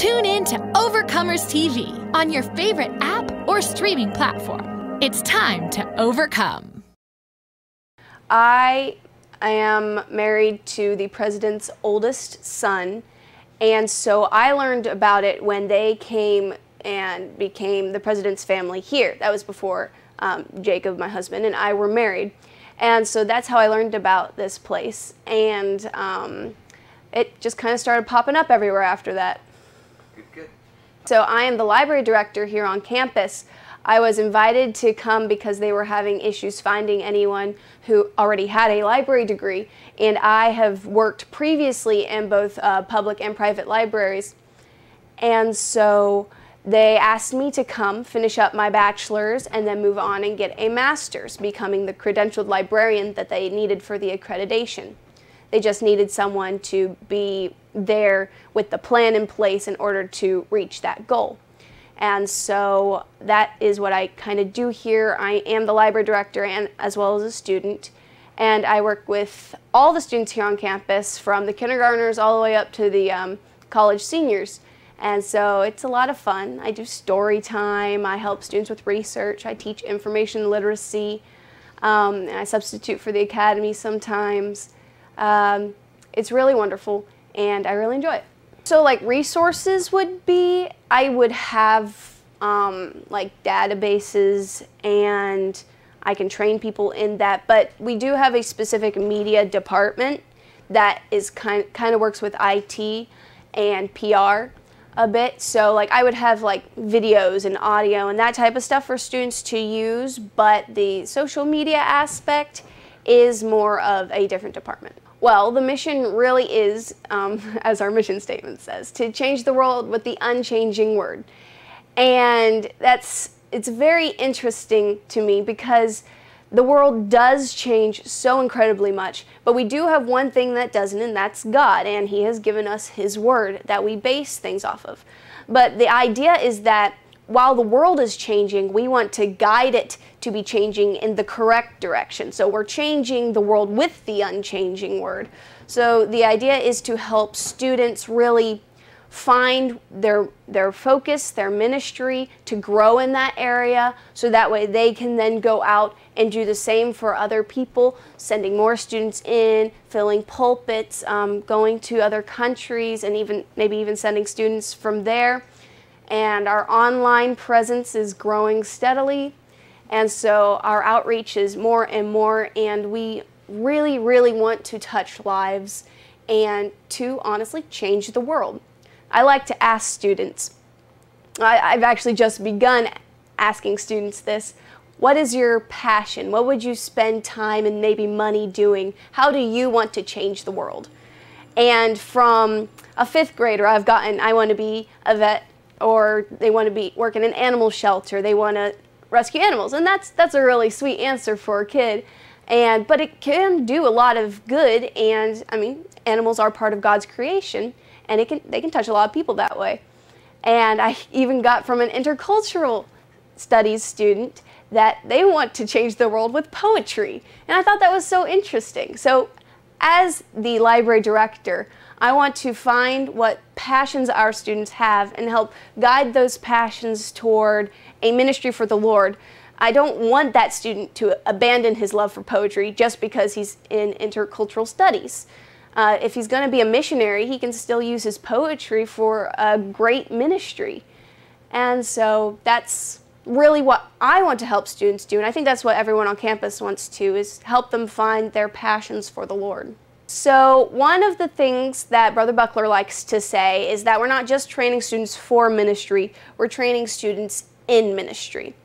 Tune in to Overcomers TV on your favorite app or streaming platform. It's time to overcome. I am married to the president's oldest son, and so I learned about it when they came and became the president's family here. That was before Jacob, my husband, and I were married. And so that's how I learned about this place, and it just kind of started popping up everywhere after that. Good. So I am the library director here on campus. I was invited to come because they were having issues finding anyone who already had a library degree, and I have worked previously in both public and private libraries. And so they asked me to come finish up my bachelor's and then move on and get a master's, becoming the credentialed librarian that they needed for the accreditation. They just needed someone to be there with the plan in place in order to reach that goal. And so that is what I kind of do here. I am the library director and as well as a student. And I work with all the students here on campus, from the kindergartners all the way up to the college seniors. And so it's a lot of fun. I do story time, I help students with research, I teach information literacy, and I substitute for the academy sometimes. It's really wonderful, and I really enjoy it. So like resources would be, I would have like databases, and I can train people in that, but we do have a specific media department that is kind of works with IT and PR a bit. So like I would have like videos and audio and that type of stuff for students to use, but the social media aspect is more of a different department. Well, the mission really is, as our mission statement says, to change the world with the unchanging word. And it's very interesting to me because the world does change so incredibly much, but we do have one thing that doesn't, and that's God, and He has given us His word that we base things off of. But the idea is that while the world is changing, we want to guide it to be changing in the correct direction. So we're changing the world with the unchanging word. So the idea is to help students really find their focus, their ministry, to grow in that area, so that way they can then go out and do the same for other people, sending more students in, filling pulpits, going to other countries, and even maybe even sending students from there. And our online presence is growing steadily, and so our outreach is more and more, and we really, really want to touch lives and to honestly change the world. I like to ask students, I've actually just begun asking students this, what is your passion? What would you spend time and maybe money doing? How do you want to change the world? And from a fifth grader I've gotten, I want to be a vet, or they want to be work in an animal shelter, they want to rescue animals. And that's a really sweet answer for a kid, but it can do a lot of good, and I mean, animals are part of God's creation, and they can touch a lot of people that way. And I even got from an intercultural studies student that they want to change the world with poetry, and I thought that was so interesting. So as the library director, I want to find what passions our students have and help guide those passions toward a ministry for the Lord. I don't want that student to abandon his love for poetry just because he's in intercultural studies. If he's going to be a missionary, he can still use his poetry for a great ministry. And so that's really what I want to help students do, and I think that's what everyone on campus wants to, is help them find their passions for the Lord. So one of the things that Brother Buckler likes to say is that we're not just training students for ministry, we're training students in ministry.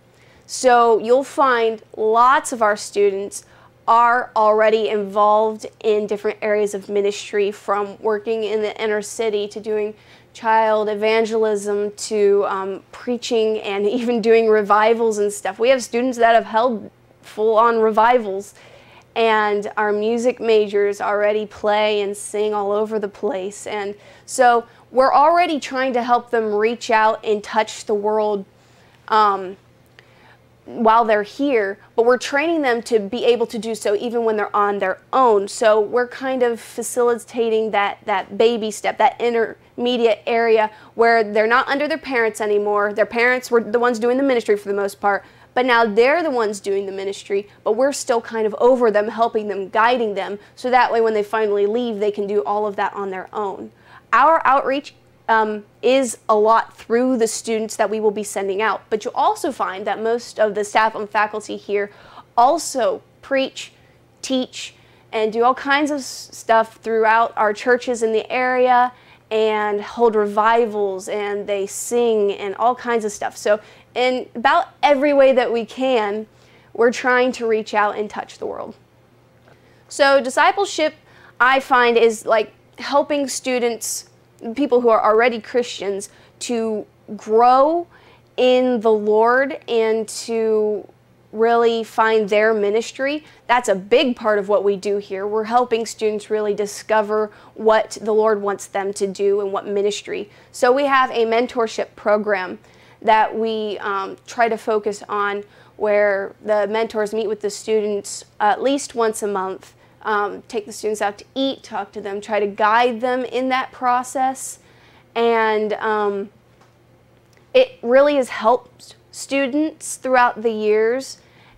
So you'll find lots of our students are already involved in different areas of ministry, from working in the inner city to doing child evangelism to preaching and even doing revivals and stuff. We have students that have held full-on revivals, and our music majors already play and sing all over the place. And so we're already trying to help them reach out and touch the world while they're here, but we're training them to be able to do so even when they're on their own. So we're kind of facilitating that baby step, that intermediate area where they're not under their parents anymore. Their parents were the ones doing the ministry for the most part, but now they're the ones doing the ministry, but we're still kind of over them, helping them, guiding them, so that way when they finally leave, they can do all of that on their own. Our outreach is a lot through the students that we will be sending out. But you'll also find that most of the staff and faculty here also preach, teach, and do all kinds of stuff throughout our churches in the area and hold revivals, and they sing and all kinds of stuff. So in about every way that we can, we're trying to reach out and touch the world. So discipleship, I find, is like helping students, people who are already Christians, to grow in the Lord and to really find their ministry. That's a big part of what we do here. We're helping students really discover what the Lord wants them to do and what ministry. So we have a mentorship program that we try to focus on, where the mentors meet with the students at least once a month. Take the students out to eat, talk to them, try to guide them in that process. And it really has helped students throughout the years.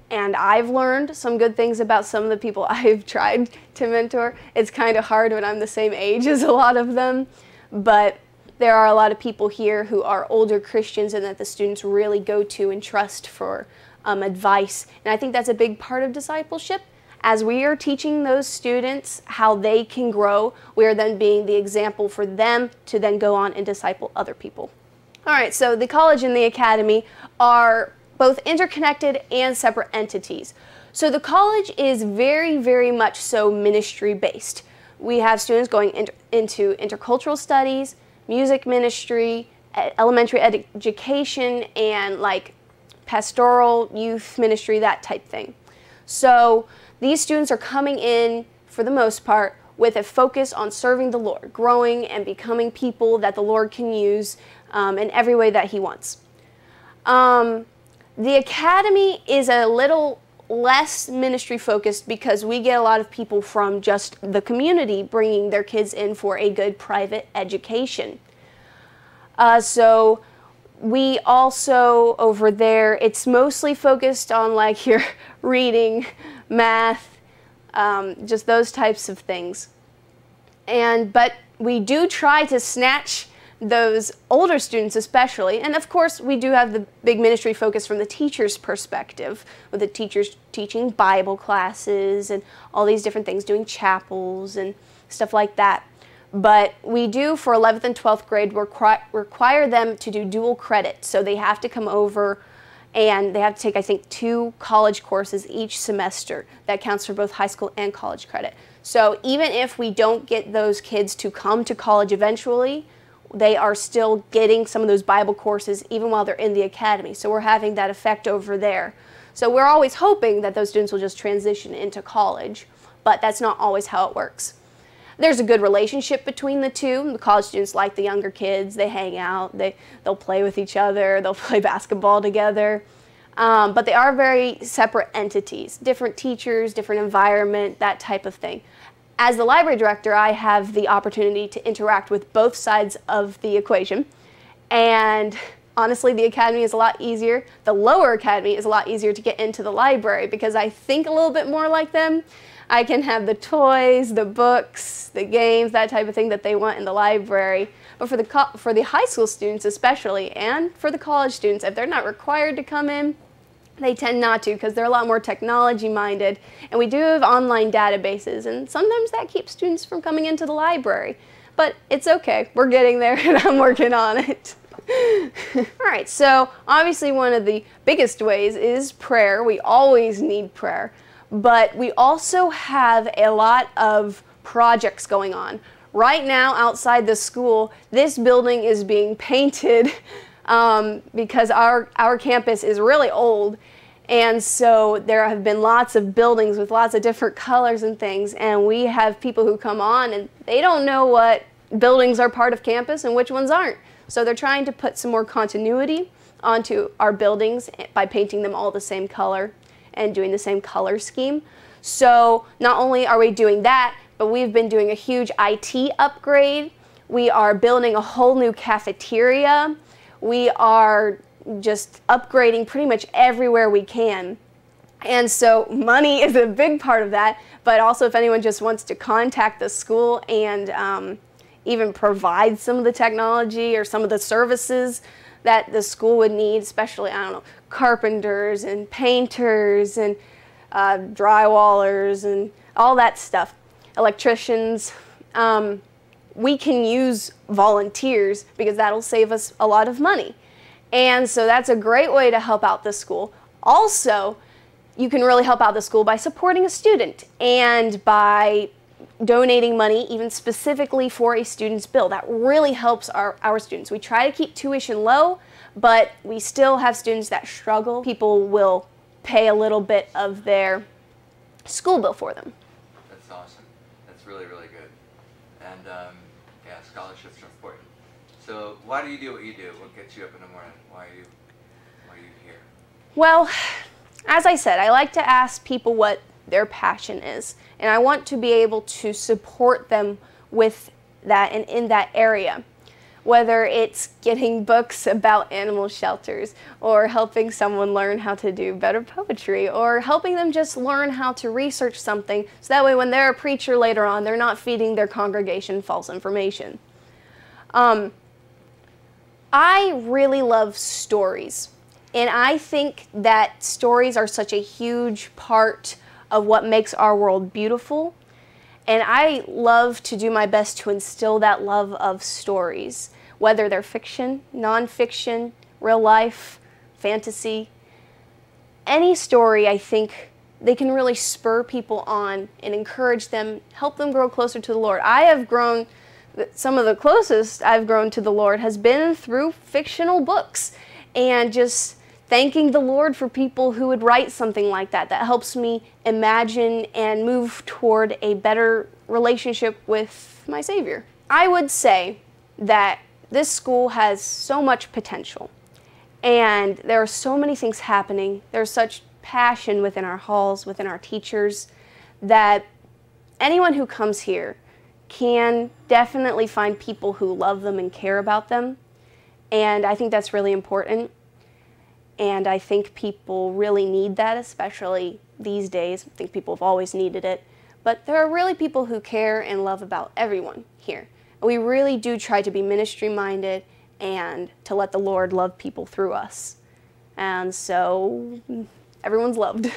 And I've learned some good things about some of the people I've tried to mentor. It's kind of hard when I'm the same age as a lot of them. But there are a lot of people here who are older Christians and that the students really go to and trust for advice. And I think that's a big part of discipleship. As we are teaching those students how they can grow, we are then being the example for them to then go on and disciple other people. All right, so the college and the academy are both interconnected and separate entities. So the college is very, very much so ministry-based. We have students going into intercultural studies, music ministry, elementary education, and like pastoral youth ministry, that type thing. So these students are coming in, for the most part, with a focus on serving the Lord, growing and becoming people that the Lord can use in every way that He wants. The academy is a little less ministry focused because we get a lot of people from just the community bringing their kids in for a good private education. So we also, over there, it's mostly focused on like your reading, math, just those types of things. But we do try to snatch those older students especially, and of course we do have the big ministry focus from the teacher's perspective, with the teachers teaching Bible classes and all these different things, doing chapels and stuff like that. But we do, for 11th and 12th grade, require them to do dual credit. So they have to come over and they have to take, I think, 2 college courses each semester. That counts for both high school and college credit. So even if we don't get those kids to come to college eventually, they are still getting some of those Bible courses even while they're in the academy. So we're having that effect over there. So we're always hoping that those students will just transition into college, but that's not always how it works. There's a good relationship between the two. The college students like the younger kids. They hang out. They'll play with each other. They'll play basketball together. But they are very separate entities, different teachers, different environment, that type of thing. As the library director, I have the opportunity to interact with both sides of the equation. And honestly, the academy is a lot easier. The lower academy is a lot easier to get into the library because I think a little bit more like them. I can have the toys, the books, the games, that type of thing that they want in the library. But for the high school students especially, and for the college students, if they're not required to come in, they tend not to because they're a lot more technology-minded. And we do have online databases, and sometimes that keeps students from coming into the library. But it's okay. We're getting there, and I'm working on it. All right, so obviously one of the biggest ways is prayer. We always need prayer. But we also have a lot of projects going on. Right now, outside the school, this building is being painted because our campus is really old. And so there have been lots of buildings with lots of different colors and things. And we have people who come on and they don't know what buildings are part of campus and which ones aren't. So they're trying to put some more continuity onto our buildings by painting them all the same color and doing the same color scheme. So not only are we doing that, but we've been doing a huge IT upgrade. We are building a whole new cafeteria. We are just upgrading pretty much everywhere we can. And so money is a big part of that, but also if anyone just wants to contact the school and even provide some of the technology or some of the services that the school would need, especially, I don't know, carpenters and painters and drywallers and all that stuff, electricians. We can use volunteers because that'll save us a lot of money. And so that's a great way to help out the school. Also, you can really help out the school by supporting a student and by donating money even specifically for a student's bill. That really helps our students. We try to keep tuition low, but we still have students that struggle. People will pay a little bit of their school bill for them. That's awesome. That's really, really good. And yeah, scholarships are important. So why do you do what you do? What gets you up in the morning? Why are you here? Well, as I said, I like to ask people what their passion is, and I want to be able to support them with that and in that area. Whether it's getting books about animal shelters, or helping someone learn how to do better poetry, or helping them just learn how to research something, so that way when they're a preacher later on, they're not feeding their congregation false information. I really love stories. And I think that stories are such a huge part of what makes our world beautiful. And I love to do my best to instill that love of stories, whether they're fiction, nonfiction, real life, fantasy. Any story, I think, they can really spur people on and encourage them, help them grow closer to the Lord. I have grown, some of the closest I've grown to the Lord has been through fictional books. And just thanking the Lord for people who would write something like that. That helps me imagine and move toward a better relationship with my Savior. I would say that this school has so much potential, and there are so many things happening. There's such passion within our halls, within our teachers, that anyone who comes here can definitely find people who love them and care about them. And I think that's really important, and I think people really need that, especially these days. I think people have always needed it, but there are really people who care and love about everyone here. We really do try to be ministry-minded and to let the Lord love people through us, and so everyone's loved.